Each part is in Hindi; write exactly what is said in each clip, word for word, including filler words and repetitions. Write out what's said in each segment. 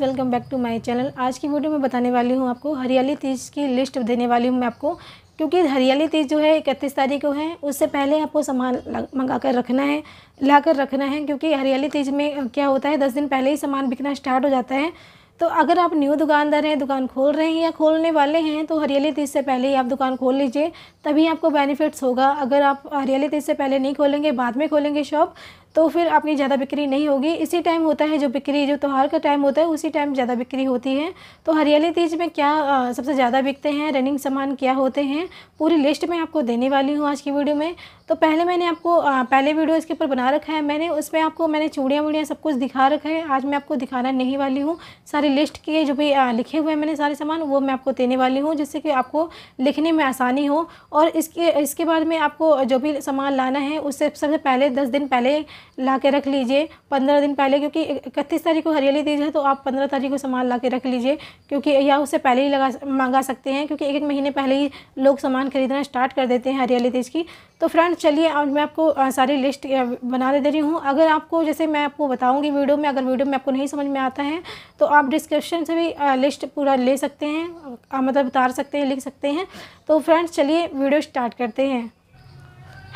Friends, welcome back to my channel. आज की वीडियो में बताने वाली हूँ आपको हरियाली तीज की लिस्ट देने वाली हूँ मैं आपको, क्योंकि हरियाली तीज जो है इकतीस तारीख को है, उससे पहले आपको सामान मंगा कर रखना है, ला कर रखना है, क्योंकि हरियाली तीज में क्या होता है दस दिन पहले ही सामान बिकना स्टार्ट हो जाता है। तो अगर आप न्यू दुकानदार हैं, दुकान खोल रहे हैं या खोलने वाले हैं, तो हरियाली तीज से पहले ही आप दुकान खोल लीजिए, तभी आपको बेनिफिट्स होगा। अगर आप हरियाली तीज से पहले नहीं खोलेंगे, बाद में खोलेंगे शॉप, तो फिर आपकी ज़्यादा बिक्री नहीं होगी। इसी टाइम होता है जो बिक्री, जो त्यौहार का टाइम होता है उसी टाइम ज़्यादा बिक्री होती है। तो हरियाली तीज में क्या आ, सबसे ज़्यादा बिकते हैं, रनिंग सामान क्या होते हैं, पूरी लिस्ट में आपको देने वाली हूँ आज की वीडियो में। तो पहले मैंने आपको आ, पहले वीडियो इसके ऊपर बना रखा है, मैंने उसमें आपको मैंने चूड़ियाँ वूड़ियाँ सब कुछ दिखा रखा है। आज मैं आपको दिखाना नहीं वाली हूँ, सारी लिस्ट के जो भी आ, लिखे हुए हैं मैंने सारे सामान, वो मैं आपको देने वाली हूँ, जिससे कि आपको लिखने में आसानी हो। और इसके इसके बाद में आपको जो भी सामान लाना है उससे सबसे पहले दस दिन पहले ला के रख लीजिए, पंद्रह दिन पहले, क्योंकि इकतीस तारीख को हरियाली तीज है, तो आप पंद्रह तारीख को सामान ला के रख लीजिए, क्योंकि या उससे पहले ही लगा मांगा सकते हैं, क्योंकि एक एक महीने पहले ही लोग सामान खरीदना स्टार्ट कर देते हैं हरियाली तीज की। तो फ्रेंड्स चलिए आज मैं आपको सारी लिस्ट बना दे रही हूँ। अगर आपको, जैसे मैं आपको बताऊँगी वीडियो में, अगर वीडियो में आपको नहीं समझ में आता है तो आप डिस्क्रिप्शन से भी लिस्ट पूरा ले सकते हैं, मतलब उतार सकते हैं, लिख सकते हैं। तो फ्रेंड्स चलिए वीडियो स्टार्ट करते हैं।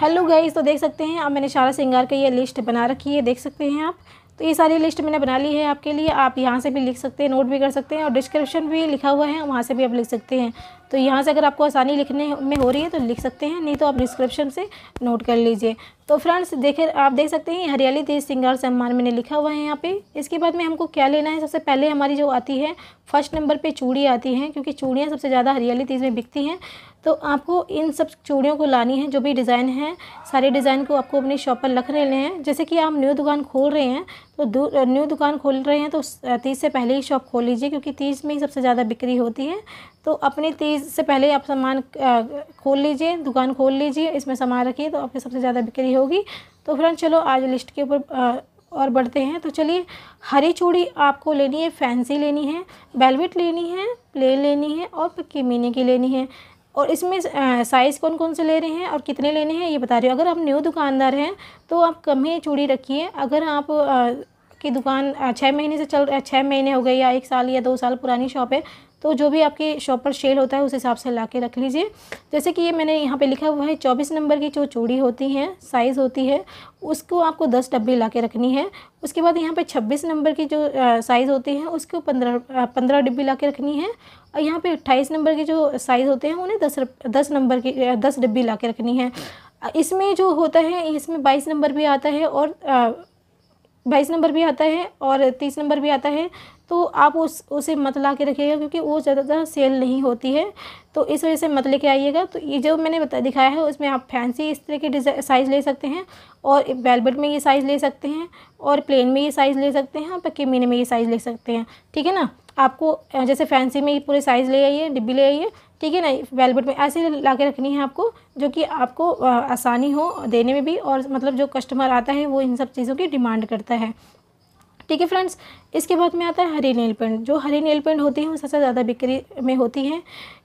हेलो गाइस, तो देख सकते हैं आप, मैंने सारा श्रृंगार का ये लिस्ट बना रखी है, देख सकते हैं आप। तो ये सारी लिस्ट मैंने बना ली है आपके लिए, आप यहाँ से भी लिख सकते हैं, नोट भी कर सकते हैं, और डिस्क्रिप्शन भी लिखा हुआ है, वहाँ से भी आप लिख सकते हैं। तो यहाँ से अगर आपको आसानी लिखने में हो रही है तो लिख सकते हैं, नहीं तो आप डिस्क्रिप्शन से नोट कर लीजिए। तो फ्रेंड्स देखें, आप देख सकते हैं हरियाली तीज श्रृंगार सम्मान मैंने लिखा हुआ है यहाँ पे। इसके बाद में हमको क्या लेना है, सबसे पहले हमारी जो आती है फर्स्ट नंबर पे चूड़ी आती हैं, क्योंकि चूड़ियाँ सबसे ज़्यादा हरियाली तीज में बिकती हैं। तो आपको इन सब चूड़ियों को लानी है, जो भी डिज़ाइन है सारे डिज़ाइन को आपको अपनी शॉप पर रख लेने हैं। जैसे कि आप न्यू दुकान खोल रहे हैं, तो न्यू दुकान खोल रहे हैं तो तीज से पहले ही शॉप खोल लीजिए, क्योंकि तीज में ही सबसे ज़्यादा बिक्री होती है। तो अपने तीज से पहले आप सामान खोल लीजिए, दुकान खोल लीजिए, इसमें सामान रखिए, तो आपकी सबसे ज़्यादा बिक्री होगी। तो फ्रेंड्स चलो आज लिस्ट के ऊपर और बढ़ते हैं। तो चलिए, हरी चूड़ी आपको लेनी है, फैंसी लेनी है, वेलवेट लेनी है, प्लेन लेनी है और पक्की मीने की लेनी है। और इसमें साइज़ कौन कौन से ले रहे हैं और कितने लेने हैं ये बता रही हूँ। अगर आप न्यू दुकानदार हैं तो आप कम ही चूड़ी रखिए। अगर आप आ, की दुकान छः महीने से चल छः महीने हो गए या एक साल या दो साल पुरानी शॉप है, तो जो भी आपके शॉप पर सेल होता है उस हिसाब से ला के रख लीजिए। जैसे कि ये मैंने यहाँ पे लिखा हुआ है, चौबीस नंबर की जो चूड़ी होती है, साइज़ होती है, उसको आपको दस डब्बे ला के रखनी है। उसके बाद यहाँ पे छब्बीस नंबर की जो साइज़ होती है उसको पंद्रह पंद्रह डिब्बी ला के रखनी है। और यहाँ पे अट्ठाईस नंबर के जो साइज़ होते हैं उन्हें दस दस नंबर की दस डिब्बी ला के रखनी है। इसमें जो होता है, इसमें बाईस नंबर भी आता है और बाईस नंबर भी आता है और तीस नंबर भी आता है, तो आप उस उसे मत ला के रखिएगा, क्योंकि वो ज़्यादातर सेल नहीं होती है, तो इस वजह से मत लेके आइएगा। तो ये जो मैंने बता दिखाया है उसमें आप फैंसी इस तरह के साइज़ ले सकते हैं, और वेलवेट में ये साइज़ ले सकते हैं, और प्लेन में ये साइज़ ले सकते हैं, और पक्के मीने में ये साइज़ ले सकते हैं, ठीक है ना। आपको जैसे फैंसी में ये पूरे साइज़ ले आइए, डिब्बी ले आइए, ठीक है ना। वेलवेट में ऐसे ला के रखनी है आपको, जो कि आपको आसानी हो देने में भी, और मतलब जो कस्टमर आता है वो इन सब चीज़ों की डिमांड करता है, ठीक है फ्रेंड्स। इसके बाद में आता है हरी नेल पेंट। जो हरी नेल पेंट होती है वो सबसे ज़्यादा बिक्री में होती है,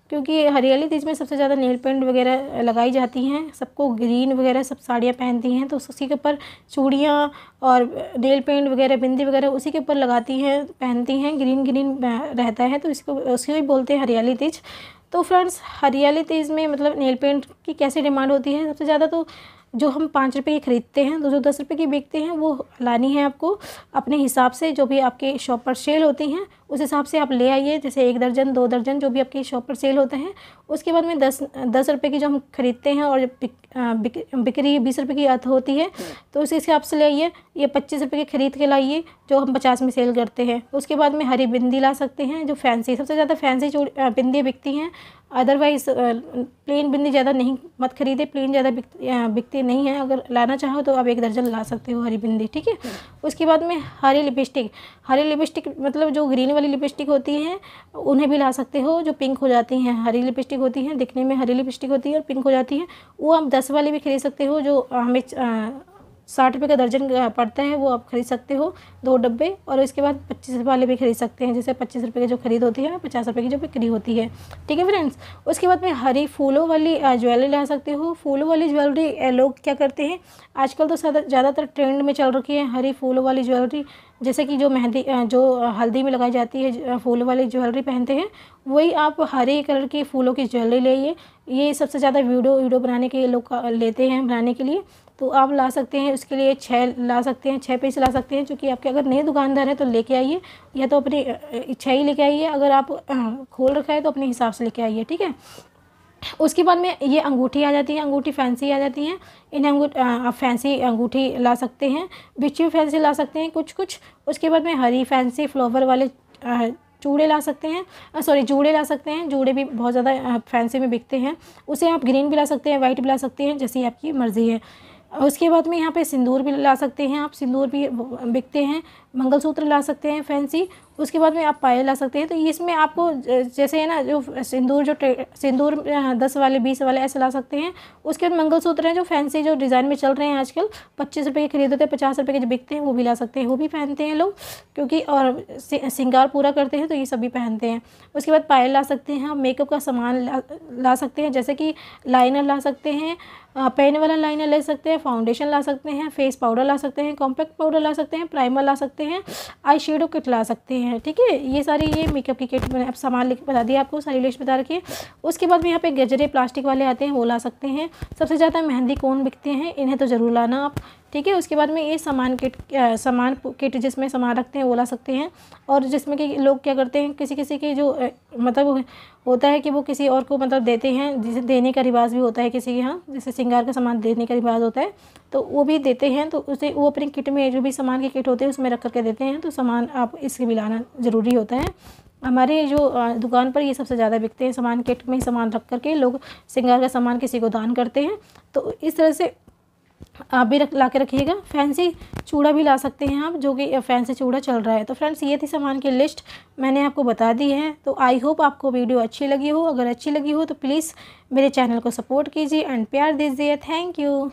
क्योंकि हरियाली तीज में सबसे ज़्यादा नेल पेंट वगैरह लगाई जाती हैं, सबको ग्रीन वगैरह सब साड़ियाँ पहनती हैं, तो उसी के ऊपर चूड़ियाँ और नेल पेंट वगैरह बिंदी वगैरह उसी के ऊपर लगाती हैं, पहनती हैं, ग्रीन ग्रीन रहता है, तो इसको उसको भी बोलते हैं हरियाली तीज। तो फ्रेंड्स हरियाली तीज में मतलब नेल पेंट की कैसे डिमांड होती है, सबसे ज़्यादा तो जो हम पाँच रुपये की ख़रीदते हैं, दो सौ दस रुपये की बेचते हैं, वो लानी है आपको अपने हिसाब से। जो भी आपके शॉप पर सेल होती हैं उस हिसाब से आप ले आइए, जैसे एक दर्जन, दो दर्जन, जो भी आपके शॉप पर सेल होता है। उसके बाद में दस दस रुपये की जो हम ख़रीदते हैं और बिक, बिक, बिक्री बीस रुपये की अर्थ होती है, तो उस हिसाब से ले आइए। ये पच्चीस रुपये की ख़रीद के लाइए, जो हम पचास में सेल करते हैं। उसके बाद में हरी बिंदी ला सकते हैं, जो फैंसी, सबसे ज़्यादा फैंसी बिंदी बिकती हैं, अदरवाइज़ प्लेन बिंदी ज़्यादा नहीं मत खरीदे, प्लेन ज़्यादा बिकती नहीं है। अगर लाना चाहो तो आप एक दर्जन ला सकते हो हरी बिंदी, ठीक है। उसके बाद में हरी लिपस्टिक, हरी लिपस्टिक मतलब जो ग्रीन वाली लिपस्टिक होती है उन्हें भी ला सकते हो, जो पिंक हो जाती हैं। हरी लिपस्टिक होती है, दिखने में हरी लिपस्टिक होती है और पिंक हो जाती है, वो आप दस वाली भी खरीद सकते हो, जो हमें साठ रुपये का दर्जन पड़ता है, वो आप खरीद सकते हो दो डब्बे। और इसके बाद पच्चीस रुपये वाले भी खरीद सकते हैं, जैसे पच्चीस रुपये की जो खरीद होती है, पचास रुपये की जो बिक्री होती है। ठीक है फ्रेंड्स, उसके बाद में हरी फूलों वाली ज्वेलरी ला सकते हो। फूलों वाली ज्वेलरी लोग क्या करते हैं आजकल, तो ज़्यादातर ट्रेंड में चल रखी है हरी फूलों वाली ज्वेलरी। जैसे कि जो मेहंदी जो हल्दी में लगाई जाती है फूलों वाली ज्वेलरी पहनते हैं, वही आप हरे कलर की फूलों की ज्वेलरी ले, ये सबसे ज़्यादा वीडियो वीडियो बनाने के लिए लोग लेते हैं बनाने के लिए। तो आप ला सकते हैं, उसके लिए छः ला सकते हैं, छः पीस ला सकते हैं, क्योंकि आपके अगर नए दुकानदार हैं तो लेके आइए, या तो अपनी इच्छा ही लेके आइए, अगर आप खोल रखा है तो अपने हिसाब से लेके आइए। ठीक है, उसके बाद में ये अंगूठी आ जाती है, अंगूठी फैंसी आ जाती है। इन अंगूठी आप फैंसी अंगूठी ला सकते हैं, बिच्छू फैंसी ला सकते हैं कुछ कुछ। उसके बाद में हरी फैंसी फ्लावर वाले चूड़े ला सकते हैं, सॉरी जूड़े ला सकते हैं। जूड़े भी बहुत ज़्यादा फैंसी में बिकते हैं, उसे आप ग्रीन भी ला सकते हैं, वाइट भी ला सकते हैं, जैसी आपकी मर्ज़ी है। उसके बाद में यहाँ पे सिंदूर भी ला सकते हैं आप, सिंदूर भी बिकते हैं, मंगलसूत्र ला सकते हैं फैंसी। उसके बाद में आप पायल ला सकते हैं। तो इसमें आपको जैसे है ना, जो सिंदूर जो सिंदूर दस वाले बीस वाले ऐसे ला सकते हैं। उसके बाद मंगलसूत्र हैं जो फैंसी जो डिज़ाइन में चल रहे हैं आजकल, पच्चीस रुपये के खरीद होते हैं, पचास रुपये के जो बिकते हैं वो भी ला सकते हैं, वो भी पहनते हैं लोग, क्योंकि और श्रृंगार पूरा करते हैं तो ये सब भी पहनते हैं। उसके बाद पायल ला सकते हैं, मेकअप का सामान ला, ला सकते हैं, जैसे कि लाइनर ला सकते हैं, पेन वाला लाइनर ले सकते हैं, फाउंडेशन ला सकते हैं, फेस पाउडर ला सकते हैं, कॉम्पैक्ट पाउडर ला सकते हैं, प्राइमर ला सकते हैं, आई शेडो किट ला सकते हैं। ठीक है, ये सारी ये मेकअप की किट मैंने आप सामान लेके बता दिया आपको, सारी लिस्ट बता रखी है। उसके बाद में यहाँ पे गजरे प्लास्टिक वाले आते हैं, वो ला सकते हैं। सबसे ज़्यादा मेहंदी कोन बिकते हैं, इन्हें तो ज़रूर लाना आप। ठीक है, उसके बाद में ये सामान किट सामान किट जिसमें सामान रखते हैं वो ला सकते हैं। और जिसमें कि लोग क्या करते हैं, किसी किसी के जो मतलब होता है कि वो किसी और को मतलब देते हैं, जिसे देने का रिवाज भी होता है किसी के यहाँ, जैसे श्रृंगार का सामान देने का रिवाज होता है, तो वो भी देते हैं। तो उसे वो अपनी किट में जो भी सामान की किट होती है उसमें रख करके देते हैं, तो सामान आप इसके भी लाना ज़रूरी होता है। हमारे जो दुकान पर ये सबसे ज़्यादा बिकते हैं, सामान किट में सामान रख करके लोग श्रृंगार का सामान किसी को दान करते हैं। तो इस तरह से आप भी रख ला के रखिएगा। फैंसी चूड़ा भी ला सकते हैं आप, जो कि फैंसी चूड़ा चल रहा है। तो फ्रेंड्स, ये थी सामान की लिस्ट, मैंने आपको बता दी है। तो आई होप आपको वीडियो अच्छी लगी हो। अगर अच्छी लगी हो तो प्लीज़ मेरे चैनल को सपोर्ट कीजिए एंड प्यार दीजिए। Thank you.